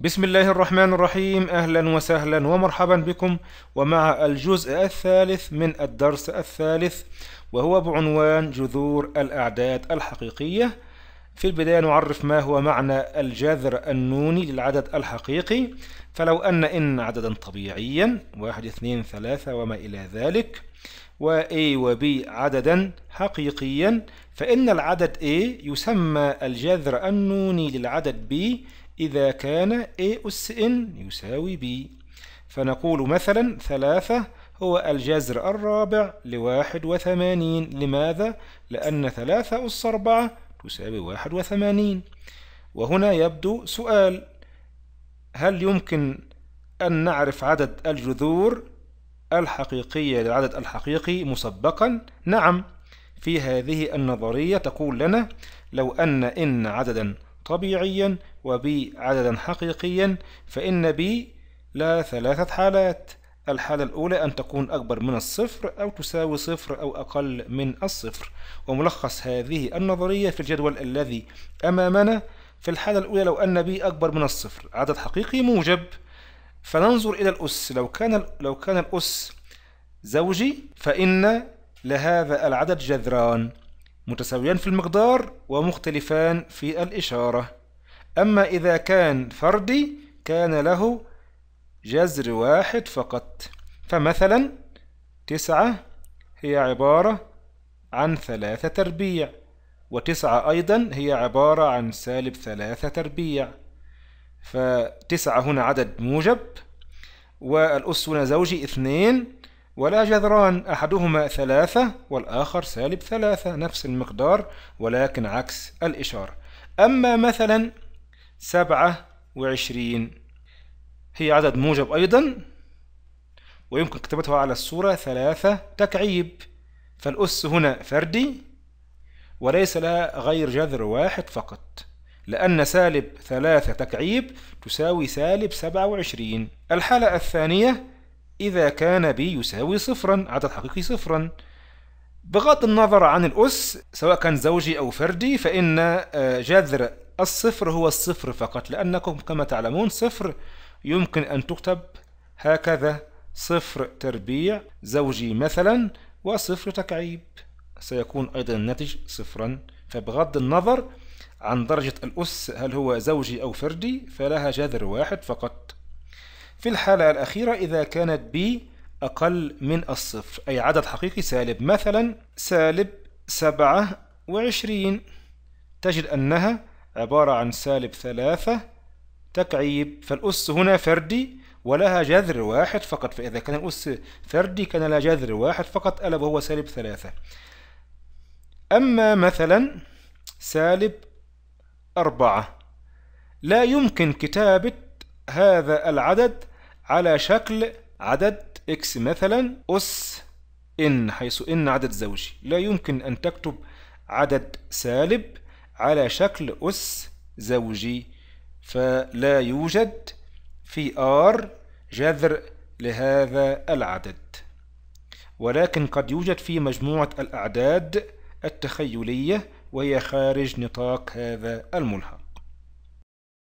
بسم الله الرحمن الرحيم. أهلا وسهلا ومرحبا بكم ومع الجزء الثالث من الدرس الثالث، وهو بعنوان جذور الأعداد الحقيقية. في البداية نعرف ما هو معنى الجذر النوني للعدد الحقيقي. فلو أن عددا طبيعيا 1 2 3 وما إلى ذلك، و A و B عددا حقيقيا، فإن العدد A يسمى الجذر النوني للعدد B إذا كان A أس N يساوي B. فنقول مثلا 3 هو الجذر الرابع ل81. لماذا؟ لأن 3 أس 4 تساوي 81. وهنا يبدو سؤال: هل يمكن أن نعرف عدد الجذور الحقيقية للعدد الحقيقي مسبقا؟ نعم، في هذه النظرية تقول لنا لو أن إن عددا طبيعيا وبي عددا حقيقيا، فإن بي لها 3 حالات. الحالة الأولى أن تكون أكبر من الصفر أو تساوي صفر أو أقل من الصفر. وملخص هذه النظرية في الجدول الذي أمامنا. في الحالة الأولى لو أن بي أكبر من الصفر عدد حقيقي موجب، فننظر إلى الأس. لو كان الأس زوجي، فإن لهذا العدد جذران متساويان في المقدار ومختلفان في الإشارة. أما إذا كان فردي كان له جذر واحد فقط. فمثلا 9 هي عبارة عن 3 تربيع، و9 أيضا هي عبارة عن -3 تربيع. ف9 هنا عدد موجب، والأس هنا زوجي 2 ولا جذران، أحدهما 3 والآخر -3، نفس المقدار ولكن عكس الإشارة. أما مثلا 27 هي عدد موجب أيضا، ويمكن كتابتها على الصورة 3 تكعيب، فالأس هنا فردي وليس لها غير جذر واحد فقط، لأن -3 تكعيب تساوي -27. الحالة الثانية إذا كان B يساوي 0، عدد حقيقي 0، بغض النظر عن الأس سواء كان زوجي أو فردي، فإن جذر الصفر هو 0 فقط، لأنكم كما تعلمون 0 يمكن أن تكتب هكذا: 0 تربيع زوجي مثلا و0 تكعيب، سيكون أيضا الناتج 0. فبغض النظر عن درجة الأس هل هو زوجي أو فردي، فلها جذر واحد فقط. في الحالة الأخيرة إذا كانت B أقل من الصفر، أي عدد حقيقي سالب، مثلا -27، تجد أنها عبارة عن -3 تكعيب، فالأس هنا فردي ولها جذر واحد فقط. فإذا كان الأس فردي كان لها جذر واحد فقط، ألا وهو -3. أما مثلا -4، لا يمكن كتابة هذا العدد على شكل عدد x مثلا أس n، حيث n عدد زوجي. لا يمكن أن تكتب عدد سالب على شكل أس زوجي، فلا يوجد في R جذر لهذا العدد، ولكن قد يوجد في مجموعة الأعداد التخيلية وهي خارج نطاق هذا الملحق.